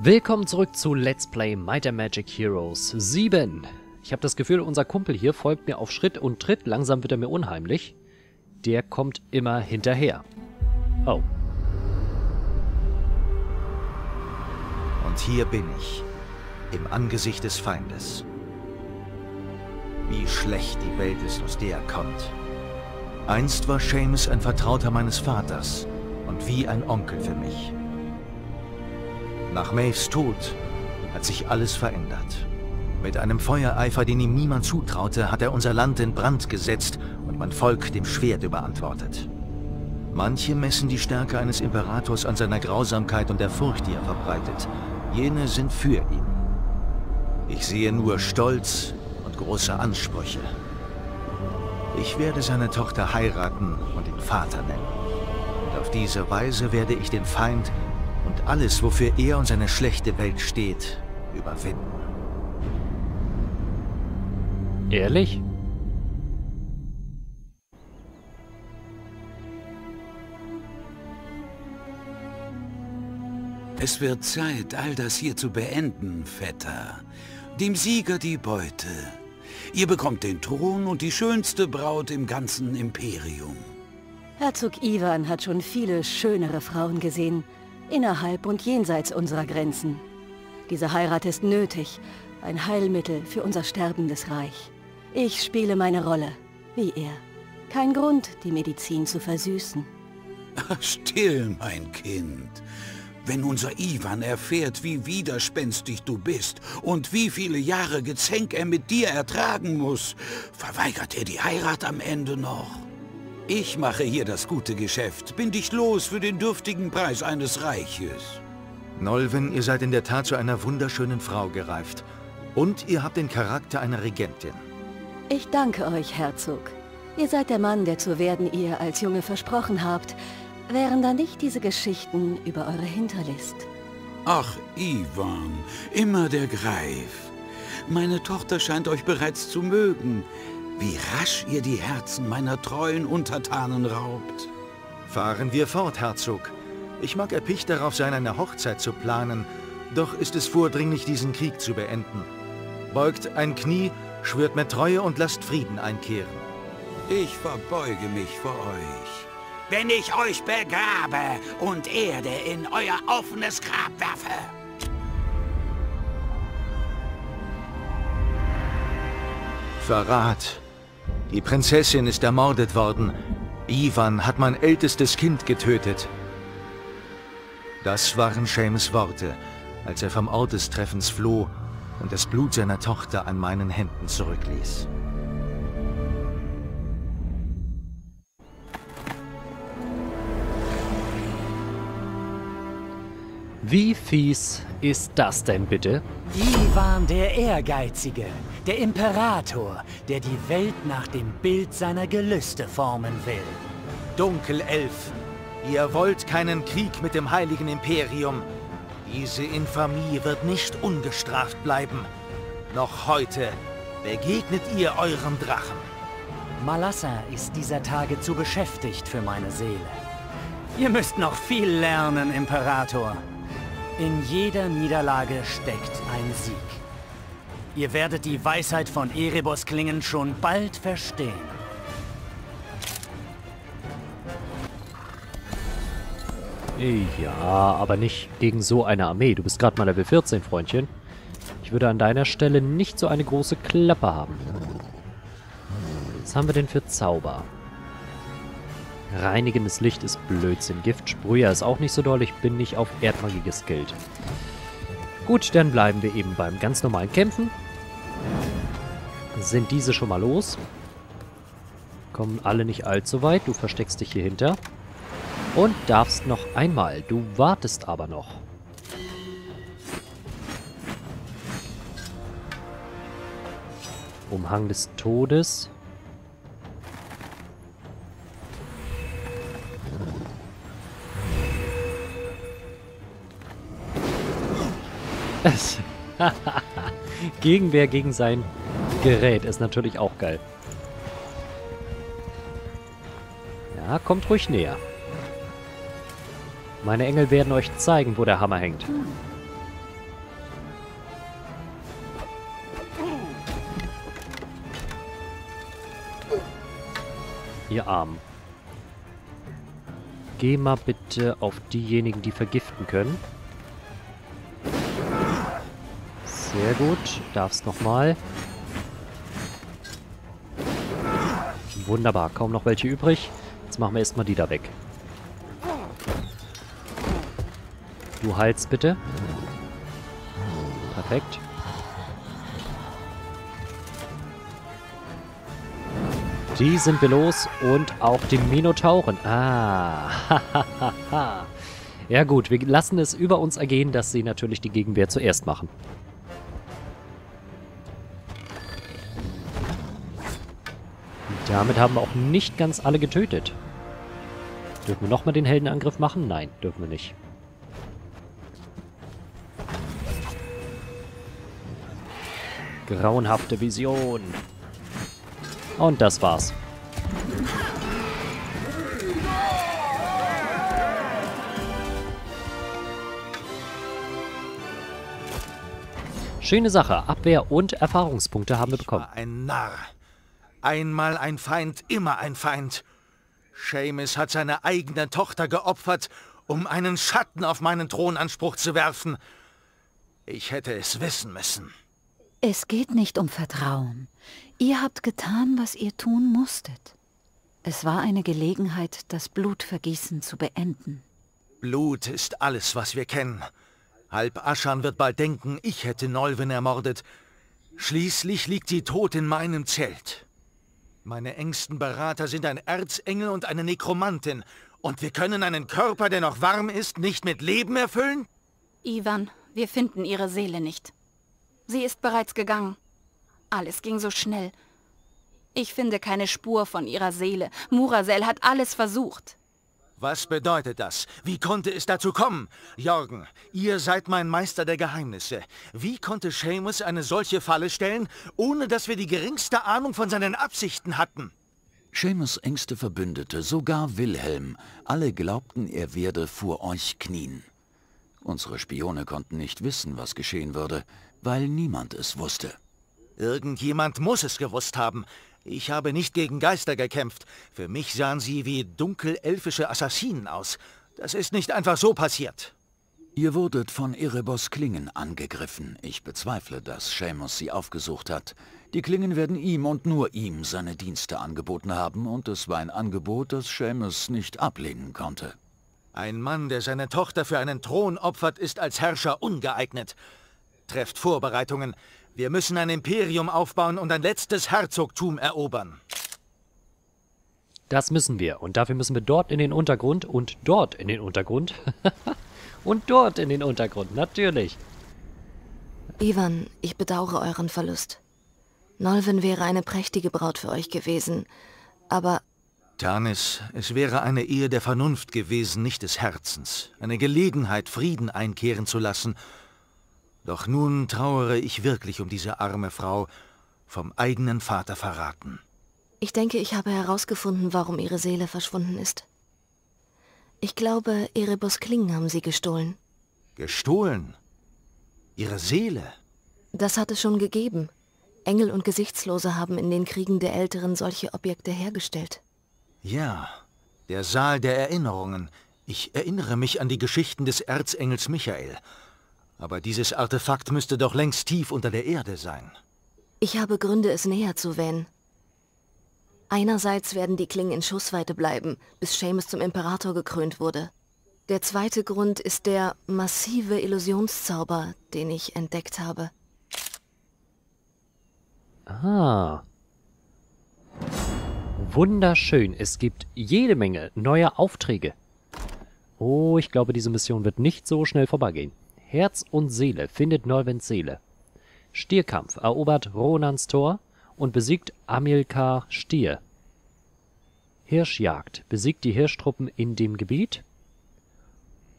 Willkommen zurück zu Let's Play Might and Magic Heroes 7. Ich habe das Gefühl, unser Kumpel hier folgt mir auf Schritt und Tritt. Langsam wird er mir unheimlich. Der kommt immer hinterher. Oh. Und hier bin ich. Im Angesicht des Feindes. Wie schlecht die Welt ist, aus der er kommt. Einst war Seamus ein Vertrauter meines Vaters und wie ein Onkel für mich. Nach Maeves Tod hat sich alles verändert. Mit einem Feuereifer, den ihm niemand zutraute, hat er unser Land in Brand gesetzt und mein Volk dem Schwert überantwortet. Manche messen die Stärke eines Imperators an seiner Grausamkeit und der Furcht, die er verbreitet. Jene sind für ihn. Ich sehe nur Stolz und große Ansprüche. Ich werde seine Tochter heiraten und ihn Vater nennen. Und auf diese Weise werde ich den Feind und alles, wofür er und seine schlechte Welt steht, überwinden. Ehrlich? Es wird Zeit, all das hier zu beenden, Vetter. Dem Sieger die Beute. Ihr bekommt den Thron und die schönste Braut im ganzen Imperium. Herzog Iwan hat schon viele schönere Frauen gesehen, innerhalb und jenseits unserer Grenzen. Diese Heirat ist nötig, ein Heilmittel für unser sterbendes Reich. Ich spiele meine Rolle, wie er. Kein Grund, die Medizin zu versüßen. Ach, still, mein Kind. Wenn unser Iwan erfährt, wie widerspenstig du bist und wie viele Jahre Gezänk er mit dir ertragen muss, verweigert er die Heirat am Ende noch. Ich mache hier das gute Geschäft, bin dich los für den dürftigen Preis eines Reiches. Nolven, ihr seid in der Tat zu einer wunderschönen Frau gereift. Und ihr habt den Charakter einer Regentin. Ich danke euch, Herzog. Ihr seid der Mann, der zu werden ihr als Junge versprochen habt. Wären da nicht diese Geschichten über eure Hinterlist? Ach, Iwan, immer der Greif. Meine Tochter scheint euch bereits zu mögen. Wie rasch ihr die Herzen meiner treuen Untertanen raubt. Fahren wir fort, Herzog. Ich mag erpicht darauf sein, eine Hochzeit zu planen, doch ist es vordringlich, diesen Krieg zu beenden. Beugt ein Knie, schwört mir Treue und lasst Frieden einkehren. Ich verbeuge mich vor euch. Wenn ich euch begrabe und Erde in euer offenes Grab werfe. Verrat. Die Prinzessin ist ermordet worden. Iwan hat mein ältestes Kind getötet. Das waren Seamus' Worte, als er vom Ort des Treffens floh und das Blut seiner Tochter an meinen Händen zurückließ. Wie fies ist das denn bitte? Iwan der Ehrgeizige, der Imperator, der die Welt nach dem Bild seiner Gelüste formen will. Dunkelelf, ihr wollt keinen Krieg mit dem Heiligen Imperium. Diese Infamie wird nicht ungestraft bleiben. Noch heute begegnet ihr eurem Drachen. Malassa ist dieser Tage zu beschäftigt für meine Seele. Ihr müsst noch viel lernen, Imperator. In jeder Niederlage steckt ein Sieg. Ihr werdet die Weisheit von Erebos klingen schon bald verstehen. Ja, aber nicht gegen so eine Armee. Du bist gerade mal Level 14, Freundchen. Ich würde an deiner Stelle nicht so eine große Klappe haben. Was haben wir denn für Zauber? Reinigendes Licht ist Blödsinn. Giftsprüher ist auch nicht so doll. Ich bin nicht auf Erdmagie geskillt. Gut, dann bleiben wir eben beim ganz normalen Kämpfen. Sind diese schon mal los? Kommen alle nicht allzu weit. Du versteckst dich hier hinter. Und darfst noch einmal. Du wartest aber noch. Umhang des Todes. Gegenwehr gegen sein Gerät ist natürlich auch geil. Ja, kommt ruhig näher. Meine Engel werden euch zeigen, wo der Hammer hängt. Ihr Arm. Geh mal bitte auf diejenigen, die vergiften können. Sehr gut. Darfst nochmal. Wunderbar. Kaum noch welche übrig. Jetzt machen wir erstmal die da weg. Du heilst bitte. Perfekt. Die sind wir los und auch die Minotauren. Ah, hahaha. Ja gut, wir lassen es über uns ergehen, dass sie natürlich die Gegenwehr zuerst machen. Und damit haben wir auch nicht ganz alle getötet. Dürfen wir nochmal den Heldenangriff machen? Nein, dürfen wir nicht. Grauenhafte Vision. Und das war's. Schöne Sache. Abwehr und Erfahrungspunkte haben wir bekommen. Ich war ein Narr. Einmal ein Feind, immer ein Feind. Seamus hat seine eigene Tochter geopfert, um einen Schatten auf meinen Thronanspruch zu werfen. Ich hätte es wissen müssen. Es geht nicht um Vertrauen. Ihr habt getan, was ihr tun musstet. Es war eine Gelegenheit, das Blutvergießen zu beenden. Blut ist alles, was wir kennen. Halbaschan wird bald denken, ich hätte Nolven ermordet. Schließlich liegt sie tot in meinem Zelt. Meine engsten Berater sind ein Erzengel und eine Nekromantin. Und wir können einen Körper, der noch warm ist, nicht mit Leben erfüllen? Iwan, wir finden ihre Seele nicht. Sie ist bereits gegangen. Alles ging so schnell. Ich finde keine Spur von ihrer Seele. Murasel hat alles versucht. Was bedeutet das? Wie konnte es dazu kommen? Jorgen, ihr seid mein Meister der Geheimnisse. Wie konnte Seamus eine solche Falle stellen, ohne dass wir die geringste Ahnung von seinen Absichten hatten? Seamus' engste Verbündete, sogar Wilhelm, alle glaubten, er werde vor euch knien. Unsere Spione konnten nicht wissen, was geschehen würde, weil niemand es wusste. Irgendjemand muss es gewusst haben. Ich habe nicht gegen Geister gekämpft. Für mich sahen sie wie dunkelelfische Assassinen aus. Das ist nicht einfach so passiert. Ihr wurdet von Erebos Klingen angegriffen. Ich bezweifle, dass Seamus sie aufgesucht hat. Die Klingen werden ihm und nur ihm seine Dienste angeboten haben und es war ein Angebot, das Seamus nicht ablehnen konnte. Ein Mann, der seine Tochter für einen Thron opfert, ist als Herrscher ungeeignet. Trefft Vorbereitungen. Wir müssen ein Imperium aufbauen und ein letztes Herzogtum erobern. Das müssen wir. Und dafür müssen wir dort in den Untergrund und dort in den Untergrund. Und dort in den Untergrund, natürlich. Iwan, ich bedauere euren Verlust. Nolven wäre eine prächtige Braut für euch gewesen, aber... Tanis, es wäre eine Ehe der Vernunft gewesen, nicht des Herzens. Eine Gelegenheit, Frieden einkehren zu lassen. Doch nun trauere ich wirklich um diese arme Frau, vom eigenen Vater verraten. Ich denke, ich habe herausgefunden, warum ihre Seele verschwunden ist. Ich glaube, Erebos Klingen haben sie gestohlen. Gestohlen? Ihre Seele? Das hat es schon gegeben. Engel und Gesichtslose haben in den Kriegen der Älteren solche Objekte hergestellt. Ja, der Saal der Erinnerungen. Ich erinnere mich an die Geschichten des Erzengels Michael. Aber dieses Artefakt müsste doch längst tief unter der Erde sein. Ich habe Gründe, es näher zu wähnen. Einerseits werden die Klingen in Schussweite bleiben, bis Seamus zum Imperator gekrönt wurde. Der zweite Grund ist der massive Illusionszauber, den ich entdeckt habe. Ah. Wunderschön. Es gibt jede Menge neuer Aufträge. Oh, ich glaube, diese Mission wird nicht so schnell vorbeigehen. Herz und Seele findet Nolvens Seele. Stierkampf erobert Ronans Tor und besiegt Amilcar Stier. Hirschjagd besiegt die Hirschtruppen in dem Gebiet.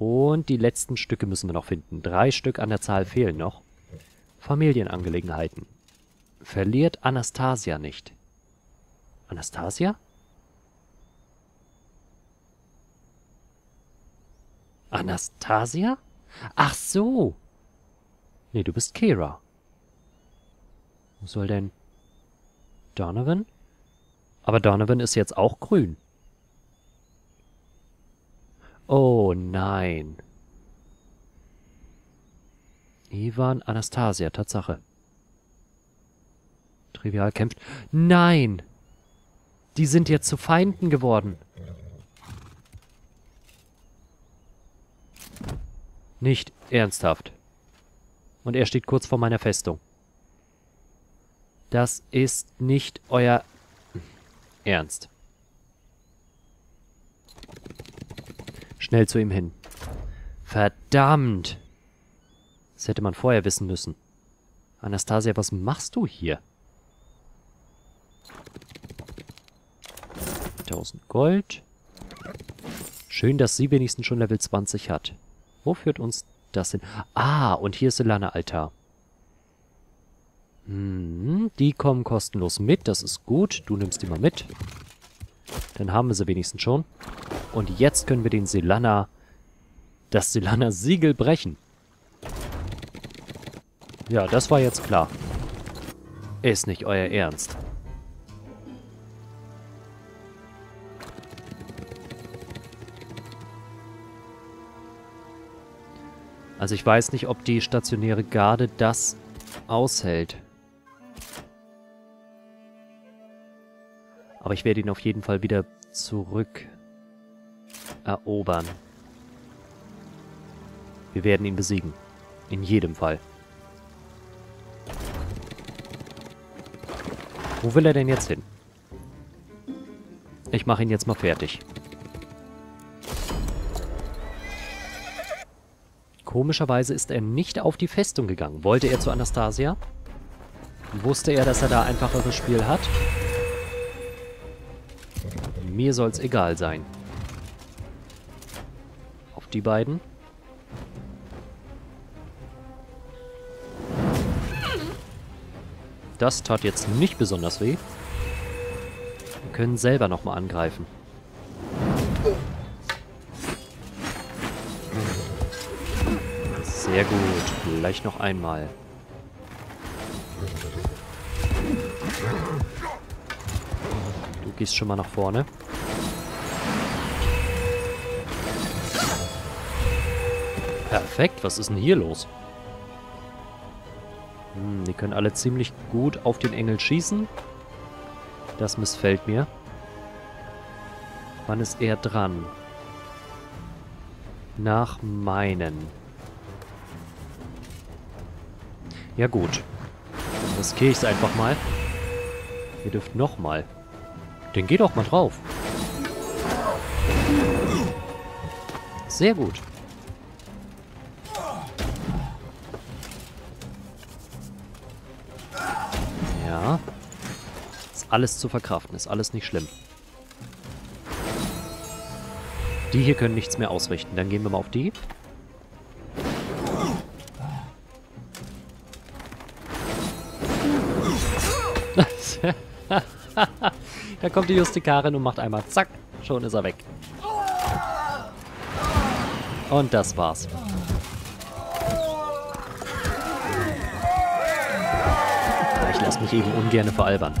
Und die letzten Stücke müssen wir noch finden. 3 Stück an der Zahl fehlen noch. Familienangelegenheiten. Verliert Anastasia nicht. Anastasia? Anastasia? Ach so. Nee, du bist Kira. Wo soll denn... Donovan? Aber Donovan ist jetzt auch grün. Oh nein. Iwan, Anastasia, Tatsache. Trivial kämpft. Nein! Die sind jetzt zu Feinden geworden. Nicht ernsthaft. Und er steht kurz vor meiner Festung. Das ist nicht euer Ernst. Schnell zu ihm hin. Verdammt! Das hätte man vorher wissen müssen. Anastasia, was machst du hier? 1000 Gold. Schön, dass sie wenigstens schon Level 20 hat. Wo führt uns das hin? Ah, und hier ist Selana Altar. Hm, die kommen kostenlos mit, das ist gut. Du nimmst die mal mit. Dann haben wir sie wenigstens schon. Und jetzt können wir den Selana, das Selana-Siegel brechen. Ja, das war jetzt klar. Ist nicht euer Ernst. Also ich weiß nicht, ob die stationäre Garde das aushält. Aber ich werde ihn auf jeden Fall wieder zurück erobern. Wir werden ihn besiegen. In jedem Fall. Wo will er denn jetzt hin? Ich mache ihn jetzt mal fertig. Komischerweise ist er nicht auf die Festung gegangen. Wollte er zu Anastasia? Wusste er, dass er da einfacheres Spiel hat? Mir soll's egal sein. Auf die beiden. Das tat jetzt nicht besonders weh. Wir können selber nochmal angreifen. Sehr gut. Gleich noch einmal. Du gehst schon mal nach vorne. Perfekt. Was ist denn hier los? Hm, die können alle ziemlich gut auf den Engel schießen. Das missfällt mir. Wann ist er dran? Nach meinen. Ja gut, dann riskiere ich es einfach mal. Ihr dürft nochmal. Dann geht doch mal drauf. Sehr gut. Ja. Ist alles zu verkraften, ist alles nicht schlimm. Die hier können nichts mehr ausrichten. Dann gehen wir mal auf die. Da kommt die Justikarin und macht einmal zack, schon ist er weg. Und das war's. Ich lasse mich eben ungern veralbern.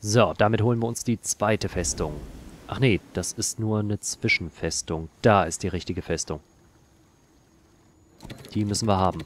So, damit holen wir uns die zweite Festung. Ach nee, das ist nur eine Zwischenfestung. Da ist die richtige Festung. Die müssen wir haben.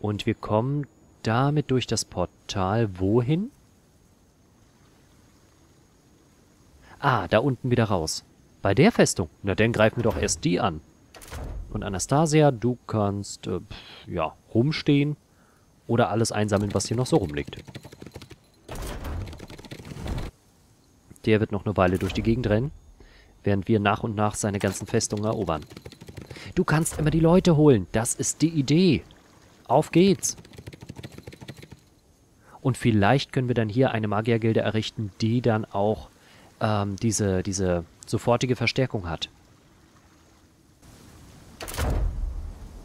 Und wir kommen damit durch das Portal wohin? Ah, da unten wieder raus. Bei der Festung. Na, dann greifen wir doch erst die an. Und Anastasia, du kannst, ja, rumstehen oder alles einsammeln, was hier noch so rumliegt. Der wird noch eine Weile durch die Gegend rennen, während wir nach und nach seine ganzen Festungen erobern. Du kannst immer die Leute holen. Das ist die Idee. Auf geht's. Und vielleicht können wir dann hier eine Magiergilde errichten, die dann auch diese sofortige Verstärkung hat.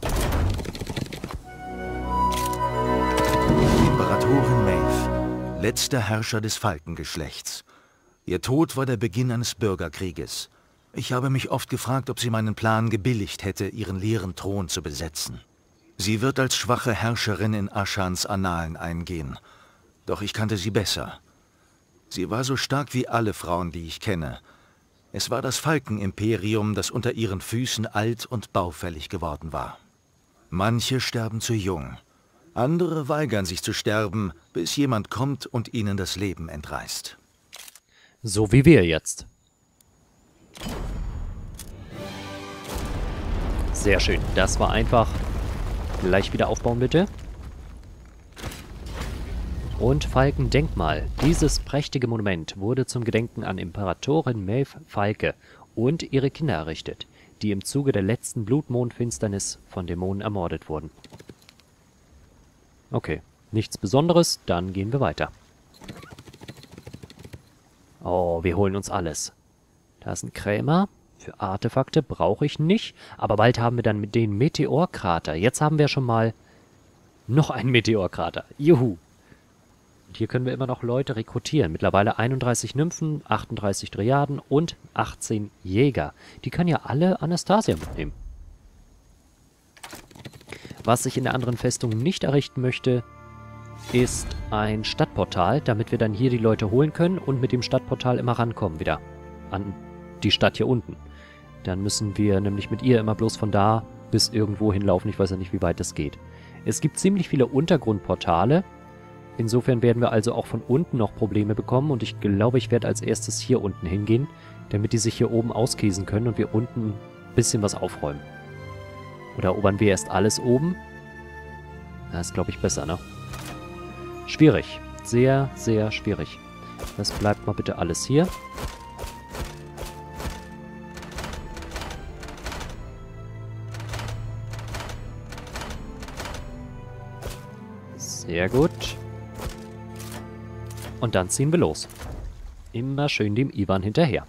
Die Imperatorin Maeve, letzter Herrscher des Falkengeschlechts. Ihr Tod war der Beginn eines Bürgerkrieges. Ich habe mich oft gefragt, ob sie meinen Plan gebilligt hätte, ihren leeren Thron zu besetzen. Sie wird als schwache Herrscherin in Aschans Annalen eingehen. Doch ich kannte sie besser. Sie war so stark wie alle Frauen, die ich kenne. Es war das Falkenimperium, das unter ihren Füßen alt und baufällig geworden war. Manche sterben zu jung. Andere weigern sich zu sterben, bis jemand kommt und ihnen das Leben entreißt. So wie wir jetzt. Sehr schön. Das war einfach. Gleich wieder aufbauen, bitte. Und Falkendenkmal. Dieses prächtige Monument wurde zum Gedenken an Imperatorin Maeve Falke und ihre Kinder errichtet, die im Zuge der letzten Blutmondfinsternis von Dämonen ermordet wurden. Okay, nichts Besonderes, dann gehen wir weiter. Oh, wir holen uns alles. Da ist ein Krämer. Für Artefakte brauche ich nicht, aber bald haben wir dann den Meteorkrater. Jetzt haben wir schon mal noch einen Meteorkrater. Juhu! Und hier können wir immer noch Leute rekrutieren. Mittlerweile 31 Nymphen, 38 Dryaden und 18 Jäger. Die können ja alle Anastasia mitnehmen. Was ich in der anderen Festung nicht errichten möchte, ist ein Stadtportal, damit wir dann hier die Leute holen können und mit dem Stadtportal immer rankommen wieder an die Stadt hier unten. Dann müssen wir nämlich mit ihr immer bloß von da bis irgendwo hinlaufen. Ich weiß ja nicht, wie weit das geht. Es gibt ziemlich viele Untergrundportale. Insofern werden wir also auch von unten noch Probleme bekommen. Und ich glaube, ich werde als erstes hier unten hingehen, damit die sich hier oben auskäsen können und wir unten ein bisschen was aufräumen. Oder erobern wir erst alles oben? Das ist, glaube ich, besser, ne? Schwierig. Sehr, sehr schwierig. Das bleibt mal bitte alles hier. Sehr gut. Und dann ziehen wir los. Immer schön dem Iwan hinterher.